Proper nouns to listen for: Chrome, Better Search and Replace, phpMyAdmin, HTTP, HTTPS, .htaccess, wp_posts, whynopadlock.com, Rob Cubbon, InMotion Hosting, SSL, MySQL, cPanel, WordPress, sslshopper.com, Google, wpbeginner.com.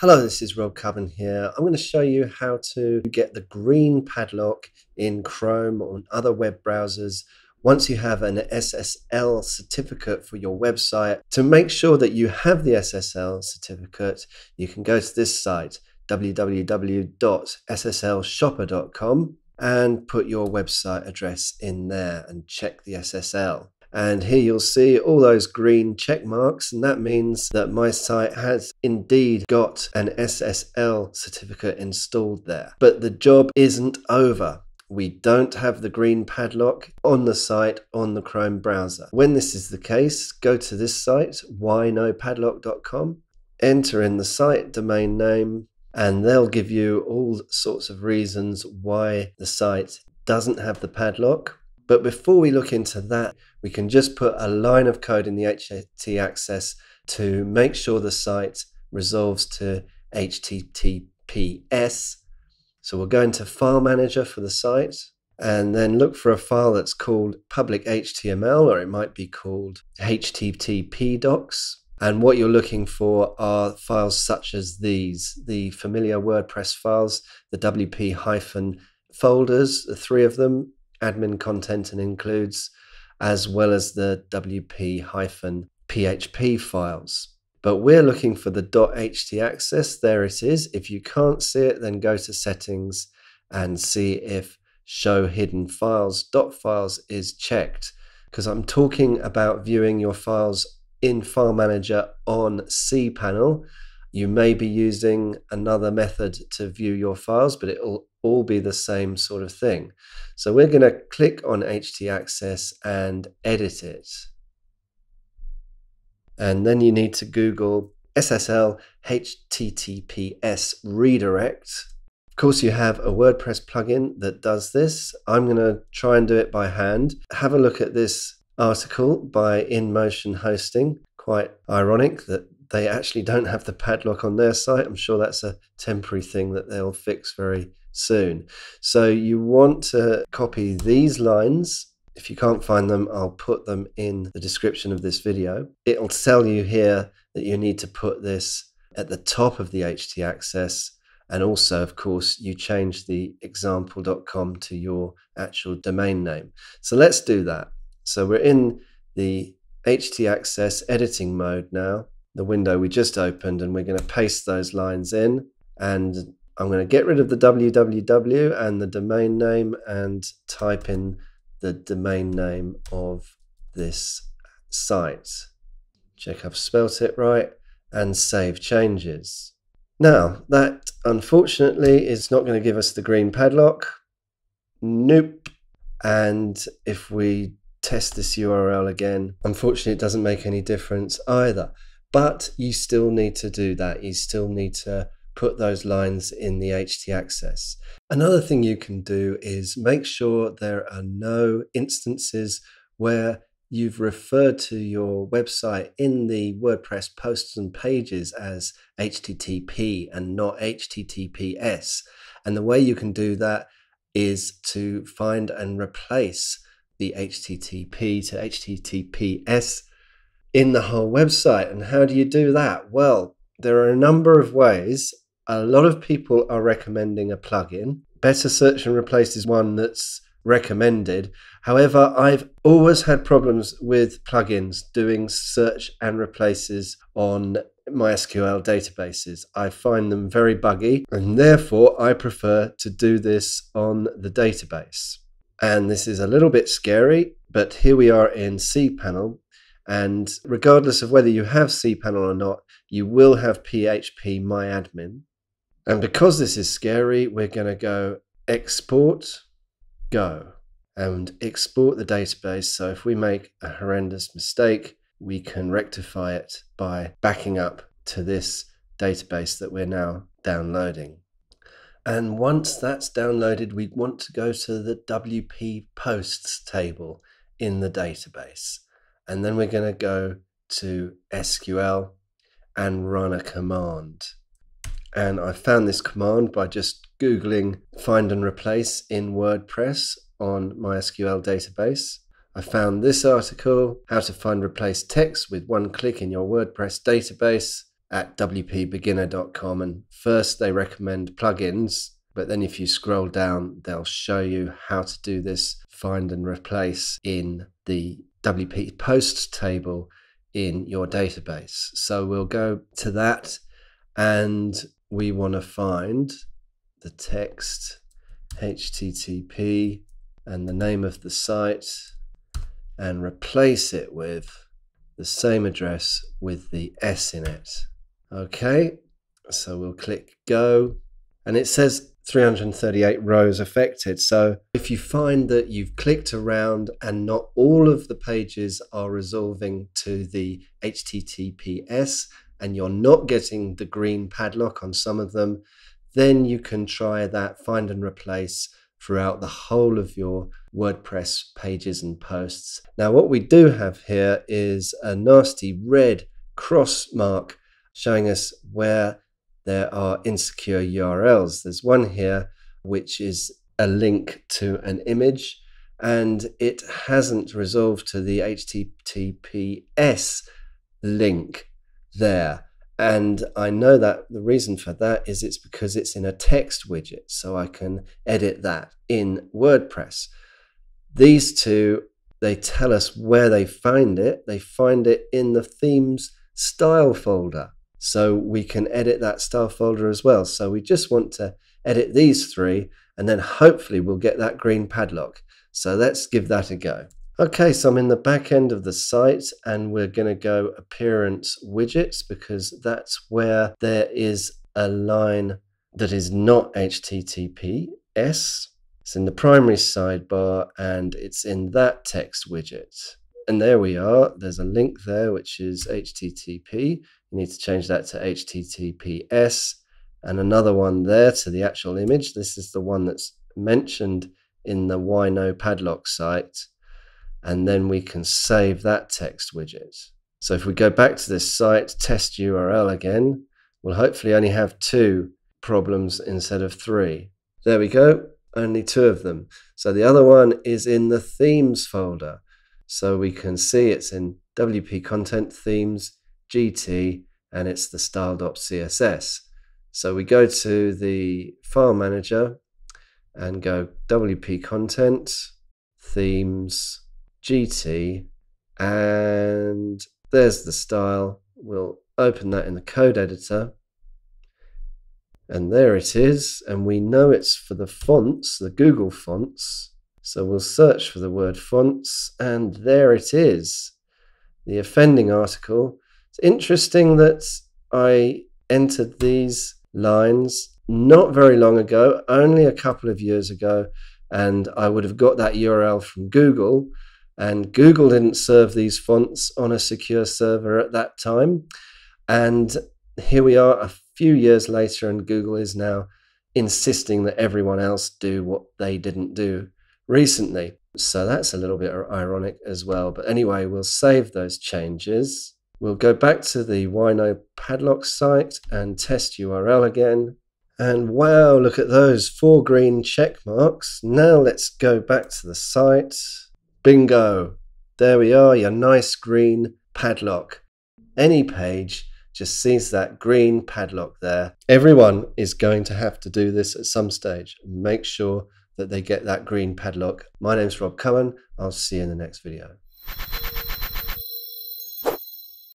Hello, this is Rob Cubbon here. I'm going to show you how to get the green padlock in Chrome or other web browsers once you have an SSL certificate for your website. To make sure that you have the SSL certificate, you can go to this site, www.sslshopper.com, and put your website address in there and check the SSL. And here you'll see all those green check marks, and that means that my site has indeed got an SSL certificate installed there. But the job isn't over. We don't have the green padlock on the site on the Chrome browser. When this is the case, go to this site, whynopadlock.com, enter in the site domain name, and they'll give you all sorts of reasons why the site doesn't have the padlock. But before we look into that, we can just put a line of code in the htaccess to make sure the site resolves to HTTPS. So we'll go into File Manager for the site and then look for a file that's called public HTML, or it might be called HTTP docs. And what you're looking for are files such as these, the familiar WordPress files, the wp-folders, the three of them, admin content and includes, as well as the wp-php files. But we're looking for the .htaccess. There it is. If you can't see it, then go to settings and see if show hidden files .files is checked, because I'm talking about viewing your files in File Manager on cPanel. You may be using another method to view your files, but it'll all be the same sort of thing. So we're going to click on htaccess and edit it. And then you need to Google SSL HTTPS redirect. Of course, you have a WordPress plugin that does this. I'm going to try and do it by hand. Have a look at this article by InMotion Hosting. Quite ironic that they actually don't have the padlock on their site. I'm sure that's a temporary thing that they'll fix very soon. So you want to copy these lines. If you can't find them, I'll put them in the description of this video. It'll tell you here that you need to put this at the top of the htaccess. And also, of course, you change the example.com to your actual domain name. So let's do that. So we're in the htaccess editing mode now, the window we just opened, and we're going to paste those lines in, and I'm going to get rid of the www and the domain name and type in the domain name of this site. Check I've spelt it right and save changes. Now that unfortunately is not going to give us the green padlock. Nope. And if we test this URL again, unfortunately it doesn't make any difference either. But you still need to do that. You still need to put those lines in the htaccess. Another thing you can do is make sure there are no instances where you've referred to your website in the WordPress posts and pages as HTTP and not HTTPS. And the way you can do that is to find and replace the HTTP to HTTPS in the whole website. And how do you do that? Well, there are a number of ways. A lot of people are recommending a plugin. Better Search and Replace is one that's recommended. However, I've always had problems with plugins doing search and replaces on MySQL databases. I find them very buggy, and therefore I prefer to do this on the database. And this is a little bit scary, but here we are in cPanel. And regardless of whether you have cPanel or not, you will have phpMyAdmin. And because this is scary, we're going to go export, go, and export the database. So if we make a horrendous mistake, we can rectify it by backing up to this database that we're now downloading. And once that's downloaded, we want to go to the WP posts table in the database. And then we're going to go to SQL and run a command. And I found this command by just Googling find and replace in WordPress on MySQL database. I found this article, how to find replace text with one click in your WordPress database. at wpbeginner.com, and first they recommend plugins, but then if you scroll down, they'll show you how to do this find and replace in the WP posts table in your database. So we'll go to that, and we want to find the text HTTP and the name of the site and replace it with the same address with the S in it. Okay, so we'll click go, and it says 338 rows affected. So if you find that you've clicked around and not all of the pages are resolving to the HTTPS and you're not getting the green padlock on some of them, then you can try that find and replace throughout the whole of your WordPress pages and posts. Now, what we do have here is a nasty red cross mark showing us where there are insecure URLs. There's one here which is a link to an image, and it hasn't resolved to the HTTPS link there. And I know that the reason for that is it's because it's in a text widget, so I can edit that in WordPress. These two, they tell us where they find it. They find it in the themes style folder. So we can edit that style folder as well. So we just want to edit these three, and then hopefully we'll get that green padlock. So let's give that a go. Okay, so I'm in the back end of the site, and we're going to go appearance widgets, because that's where there is a line that is not HTTPS. It's in the primary sidebar, and it's in that text widget. And there we are. There's a link there, which is HTTP. You need to change that to HTTPS, and another one there to the actual image. This is the one that's mentioned in the Why No Padlock site. And then we can save that text widget. So if we go back to this site, test URL again, we'll hopefully only have two problems instead of three. There we go, only two of them. So the other one is in the themes folder. So we can see it's in WP Content Themes, GT, and it's the style.css. So we go to the file manager and go WP Content, Themes, GT, and there's the style. We'll open that in the code editor. And there it is. And we know it's for the fonts, the Google fonts. So we'll search for the word fonts, and there it is, the offending article. It's interesting that I entered these lines not very long ago, only a couple of years ago, and I would have got that URL from Google, and Google didn't serve these fonts on a secure server at that time. And here we are a few years later, and Google is now insisting that everyone else do what they didn't do recently. So that's a little bit ironic as well. But anyway, we'll save those changes. We'll go back to the Whyno Padlock site and test URL again. And wow, look at those four green check marks. Now let's go back to the site. Bingo. There we are, your nice green padlock. Any page just sees that green padlock there. Everyone is going to have to do this at some stage. Make sure that they get that green padlock. My name's Rob Cubbon. I'll see you in the next video.